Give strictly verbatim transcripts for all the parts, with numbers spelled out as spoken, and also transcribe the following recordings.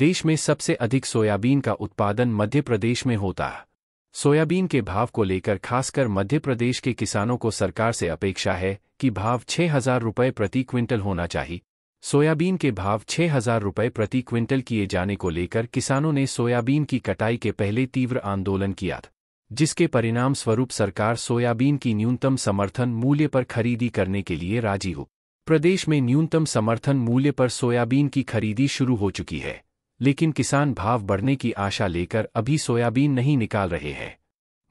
देश में सबसे अधिक सोयाबीन का उत्पादन मध्य प्रदेश में होता है। सोयाबीन के भाव को लेकर खासकर मध्य प्रदेश के किसानों को सरकार से अपेक्षा है कि भाव छह हजार रुपये प्रति क्विंटल होना चाहिए। सोयाबीन के भाव छह हजार रुपये प्रति क्विंटल किए जाने को लेकर किसानों ने सोयाबीन की कटाई के पहले तीव्र आंदोलन किया था, जिसके परिणाम स्वरूप सरकार सोयाबीन की न्यूनतम समर्थन मूल्य पर खरीदी करने के लिए राजी हो। प्रदेश में न्यूनतम समर्थन मूल्य पर सोयाबीन की खरीदी शुरू हो चुकी है, लेकिन किसान भाव बढ़ने की आशा लेकर अभी सोयाबीन नहीं निकाल रहे हैं।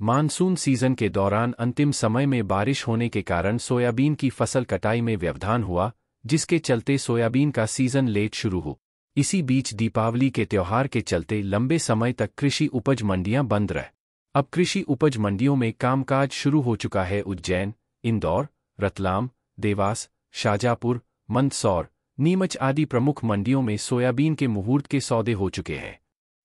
मानसून सीजन के दौरान अंतिम समय में बारिश होने के कारण सोयाबीन की फसल कटाई में व्यवधान हुआ, जिसके चलते सोयाबीन का सीजन लेट शुरू हो। इसी बीच दीपावली के त्योहार के चलते लंबे समय तक कृषि उपज मंडियां बंद रह। अब कृषि उपज मंडियों में कामकाज शुरू हो चुका है। उज्जैन, इंदौर, रतलाम, देवास, शाजापुर, मंदसौर, नीमच आदि प्रमुख मंडियों में सोयाबीन के मुहूर्त के सौदे हो चुके हैं।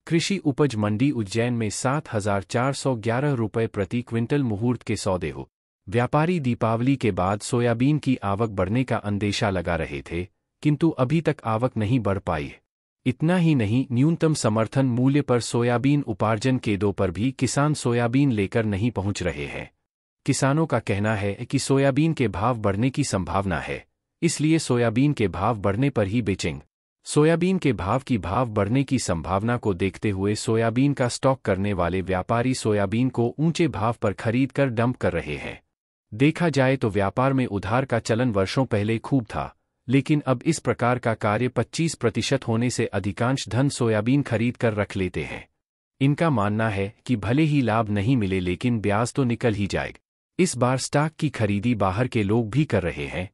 कृषि उपज मंडी उज्जैन में सात हजार चार सौ ग्यारह रुपये प्रति क्विंटल मुहूर्त के सौदे हो। व्यापारी दीपावली के बाद सोयाबीन की आवक बढ़ने का अंदेशा लगा रहे थे, किंतु अभी तक आवक नहीं बढ़ पाई है। इतना ही नहीं, न्यूनतम समर्थन मूल्य पर सोयाबीन उपार्जन केंद्रों पर भी किसान सोयाबीन लेकर नहीं पहुंच रहे हैं। किसानों का कहना है कि सोयाबीन के भाव बढ़ने की संभावना है, इसलिए सोयाबीन के भाव बढ़ने पर ही बेचेंगे। सोयाबीन के भाव की भाव बढ़ने की संभावना को देखते हुए सोयाबीन का स्टॉक करने वाले व्यापारी सोयाबीन को ऊंचे भाव पर खरीद कर डंप कर रहे हैं। देखा जाए तो व्यापार में उधार का चलन वर्षों पहले खूब था, लेकिन अब इस प्रकार का कार्य पच्चीस प्रतिशत होने से अधिकांश धन सोयाबीन खरीद कर रख लेते हैं। इनका मानना है कि भले ही लाभ नहीं मिले, लेकिन ब्याज तो निकल ही जाएगा। इस बार स्टॉक की खरीदी बाहर के लोग भी कर रहे हैं।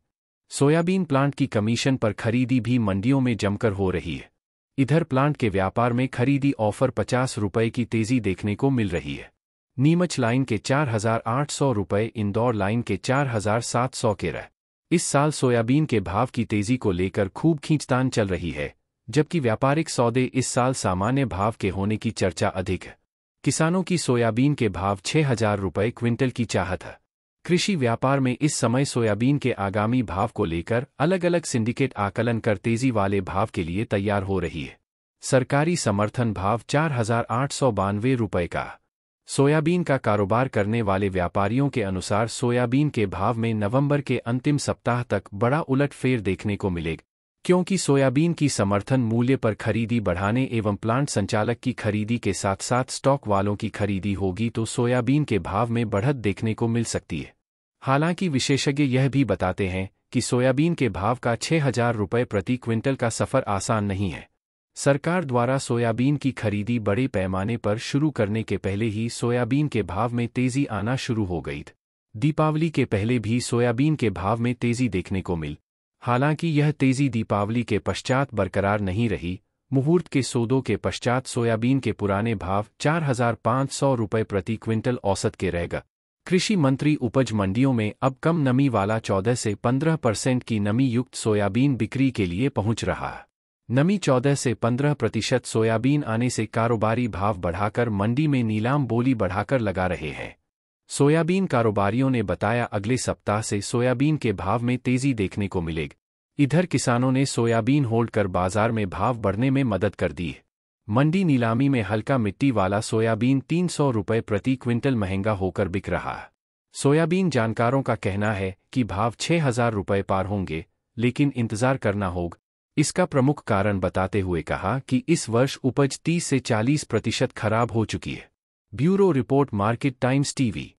सोयाबीन प्लांट की कमीशन पर खरीदी भी मंडियों में जमकर हो रही है। इधर प्लांट के व्यापार में खरीदी ऑफर पचास रुपये की तेजी देखने को मिल रही है। नीमच लाइन के चार हजार आठ सौ रुपये, इंदौर लाइन के चार हजार सात सौ के रह। इस साल सोयाबीन के भाव की तेजी को लेकर खूब खींचतान चल रही है, जबकि व्यापारिक सौदे इस साल सामान्य भाव के होने की चर्चा अधिक है। किसानों की सोयाबीन के भाव छह हजार रुपये क्विंटल की चाहत है। कृषि व्यापार में इस समय सोयाबीन के आगामी भाव को लेकर अलग अलग सिंडिकेट आकलन कर तेजी वाले भाव के लिए तैयार हो रही है। सरकारी समर्थन भाव चार हजार आठ सौ बानवे रुपये का। सोयाबीन का कारोबार करने वाले व्यापारियों के अनुसार सोयाबीन के भाव में नवंबर के अंतिम सप्ताह तक बड़ा उलटफेर देखने को मिलेगा, क्योंकि सोयाबीन की समर्थन मूल्य पर खरीदी बढ़ाने एवं प्लांट संचालक की खरीदी के साथ साथ स्टॉक वालों की खरीदी होगी, तो सोयाबीन के भाव में बढ़त देखने को मिल सकती है। हालांकि विशेषज्ञ यह भी बताते हैं कि सोयाबीन के भाव का छह हजार रुपये प्रति क्विंटल का सफर आसान नहीं है। सरकार द्वारा सोयाबीन की खरीदी बड़े पैमाने पर शुरू करने के पहले ही सोयाबीन के भाव में तेजी आना शुरू हो गई। दीपावली के पहले भी सोयाबीन के भाव में तेजी देखने को मिल। हालांकि यह तेजी दीपावली के पश्चात बरकरार नहीं रही। मुहूर्त के सौदों के पश्चात सोयाबीन के पुराने भाव चार हजार पाँच सौ रुपये प्रति क्विंटल औसत के रहेगा। कृषि मंत्री उपज मंडियों में अब कम नमी वाला चौदह से पंद्रह परसेंट की नमी युक्त सोयाबीन बिक्री के लिए पहुँच रहा है। नमी चौदह से पंद्रह प्रतिशत सोयाबीन आने से कारोबारी भाव बढ़ाकर मंडी में नीलाम बोली बढ़ाकर लगा रहे हैं। सोयाबीन कारोबारियों ने बताया, अगले सप्ताह से सोयाबीन के भाव में तेजी देखने को मिलेगी। इधर किसानों ने सोयाबीन होल्ड कर बाजार में भाव बढ़ने में मदद कर दी है। मंडी नीलामी में हल्का मिट्टी वाला सोयाबीन तीन सौ रुपये प्रति क्विंटल महंगा होकर बिक रहा है। सोयाबीन जानकारों का कहना है कि भाव छह हजार रुपये पार होंगे, लेकिन इंतजार करना होगा। इसका प्रमुख कारण बताते हुए कहा कि इस वर्ष उपज तीस से चालीस प्रतिशत खराब हो चुकी है। Bureau report, market times TV.